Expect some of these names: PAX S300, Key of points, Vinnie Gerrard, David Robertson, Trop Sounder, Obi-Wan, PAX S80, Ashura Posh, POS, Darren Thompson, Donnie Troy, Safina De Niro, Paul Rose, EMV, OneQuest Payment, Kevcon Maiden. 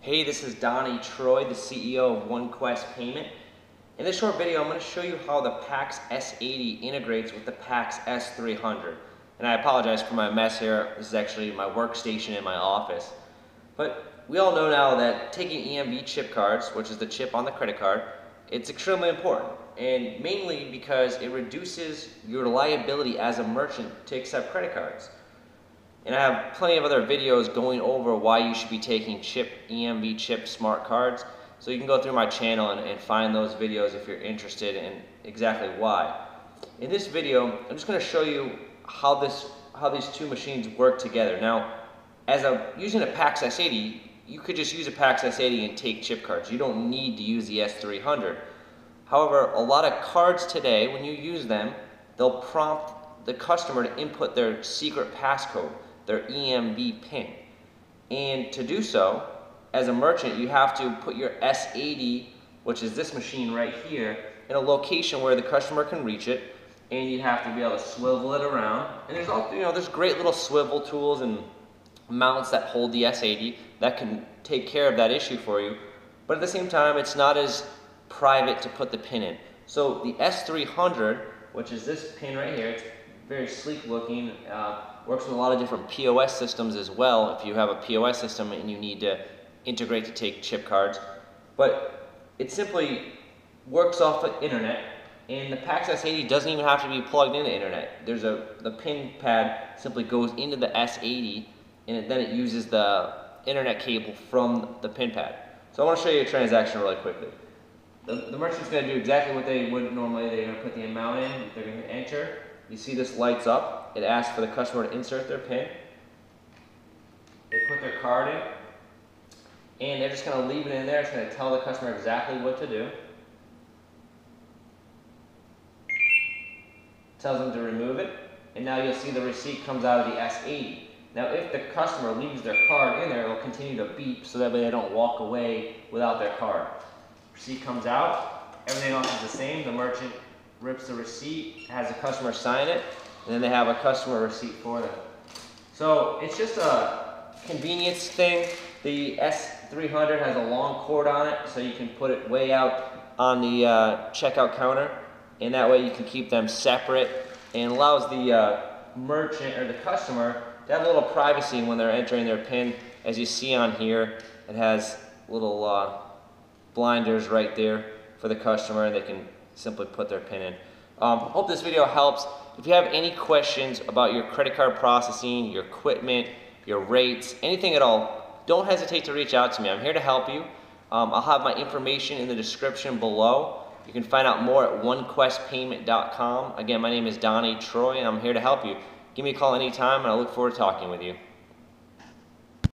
Hey, this is Donnie Troy, the CEO of OneQuest Payment. In this short video, I'm going to show you how the PAX S80 integrates with the PAX S300. And I apologize for my mess here. This is actually my workstation in my office. But we all know now that taking EMV chip cards, which is the chip on the credit card, it's extremely important. And mainly because it reduces your liability as a merchant to accept credit cards. And I have plenty of other videos going over why you should be taking EMV chip smart cards. So you can go through my channel and find those videos if you're interested in exactly why. In this video, I'm just going to show you how these two machines work together. Now, using a PAX S80, you could just use a PAX S80 and take chip cards. You don't need to use the S300. However, a lot of cards today, when you use them, they'll prompt the customer to input their secret passcode, their EMV PIN. And to do so, as a merchant, you have to put your S80, which is this machine right here, in a location where the customer can reach it, and you have to be able to swivel it around. And there's all, there's great little swivel tools and mounts that hold the S80 that can take care of that issue for you. But at the same time, it's not as private to put the pin in. So the S300, which is this pin right here, it's very sleek looking. Works with a lot of different POS systems as well, if you have a POS system and you need to integrate to take chip cards. But it simply works off the internet, and the PAX S80 doesn't even have to be plugged into internet. There's the pin pad simply goes into the S80, and then it uses the internet cable from the pin pad. So I want to show you a transaction really quickly. The merchant's going to do exactly what they would normally. They're going to put the amount in, they're going to enter. You see this lights up. It asks for the customer to insert their PIN. They put their card in, and they're just going to leave it in there. It's going to tell the customer exactly what to do. Tells them to remove it, and now you'll see the receipt comes out of the S80. Now, if the customer leaves their card in there, it'll continue to beep, so that way they don't walk away without their card. Receipt comes out. Everything else is the same. The merchant rips the receipt, has the customer sign it, and then they have a customer receipt for them. So it's just a convenience thing. The S300 has a long cord on it, so you can put it way out on the checkout counter, and that way you can keep them separate, and allows the merchant or the customer to have a little privacy when they're entering their PIN. As you see on here, it has little blinders right there for the customer, and they can simply put their PIN in. Hope this video helps. If you have any questions about your credit card processing, your equipment, your rates, anything at all, don't hesitate to reach out to me. I'm here to help you. I'll have my information in the description below. You can find out more at onequestpayment.com. Again, my name is Donnie Troy, and I'm here to help you. Give me a call anytime, and I look forward to talking with you.